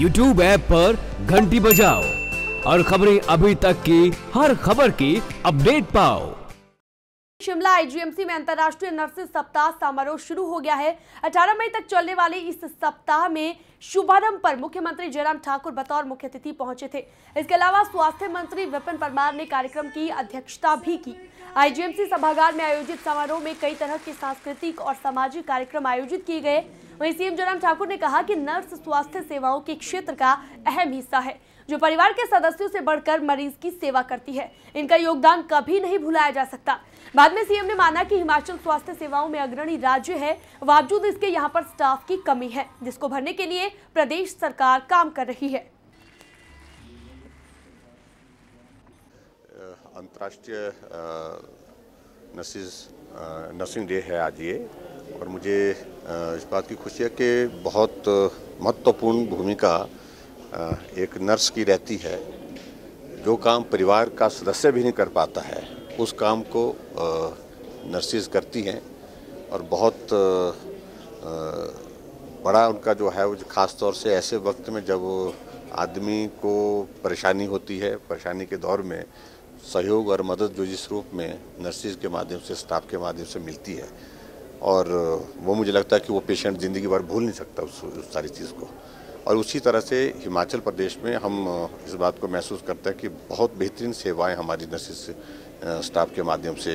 YouTube app पर घंटी बजाओ और खबरें अभी तक की हर खबर की अपडेट पाओ। शिमला आईजीएमसी में अंतर्राष्ट्रीय नर्सेज सप्ताह समारोह शुरू हो गया है। 18 मई तक चलने वाले इस सप्ताह में शुभारंभ पर मुख्यमंत्री जयराम ठाकुर बतौर मुख्य अतिथि पहुंचे थे। इसके अलावा स्वास्थ्य मंत्री विपिन परमार ने कार्यक्रम की अध्यक्षता भी की। आईजीएमसी सभागार में आयोजित समारोह में कई तरह के सांस्कृतिक और सामाजिक कार्यक्रम आयोजित किए गए। वहीं सीएम जयराम ठाकुर ने कहा कि नर्स स्वास्थ्य सेवाओं के क्षेत्र का अहम हिस्सा है, जो परिवार के सदस्यों से बढ़कर मरीज की सेवा करती है। इनका योगदान कभी नहीं भुलाया जा सकता। बाद में सीएम ने माना कि हिमाचल स्वास्थ्य सेवाओं में अग्रणी राज्य है, बावजूद इसके यहाँ पर स्टाफ की कमी है, जिसको भरने के लिए प्रदेश सरकार काम कर रही है। अंतर्राष्ट्रीय नर्सिंग डे है आज ये, और मुझे इस बात की खुशी है कि बहुत महत्वपूर्ण भूमिका एक नर्स की रहती है। जो काम परिवार का सदस्य भी नहीं कर पाता है, उस काम को नर्सेज करती हैं, और बहुत बड़ा उनका जो है वो ख़ास तौर से ऐसे वक्त में जब आदमी को परेशानी होती है, परेशानी के दौर में सहयोग और मदद जो जिस रूप में नर्सेज के माध्यम से, स्टाफ के माध्यम से मिलती है, और वो मुझे लगता है कि वो पेशेंट ज़िंदगी भर भूल नहीं सकता उस सारी चीज़ को। और उसी तरह से हिमाचल प्रदेश में हम इस बात को महसूस करते हैं कि बहुत बेहतरीन सेवाएं हमारी नर्सिस स्टाफ के माध्यम से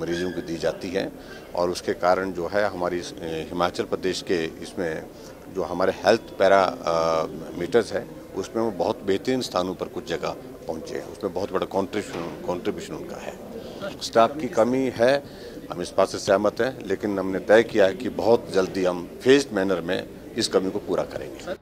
मरीजों को दी जाती हैं, और उसके कारण जो है हमारी हिमाचल प्रदेश के इसमें जो हमारे हेल्थ पैरामीटर्स हैं उसमें वो बहुत बेहतरीन स्थानों पर कुछ जगह पहुँचे हैं। उसमें बहुत बड़ा कॉन्ट्रीब्यूशन उनका है। स्टाफ की कमी है, हम इस बात से सहमत हैं, लेकिन हमने तय किया है कि बहुत जल्दी हम फेज्ड मैनर में इस कमी को पूरा करेंगे।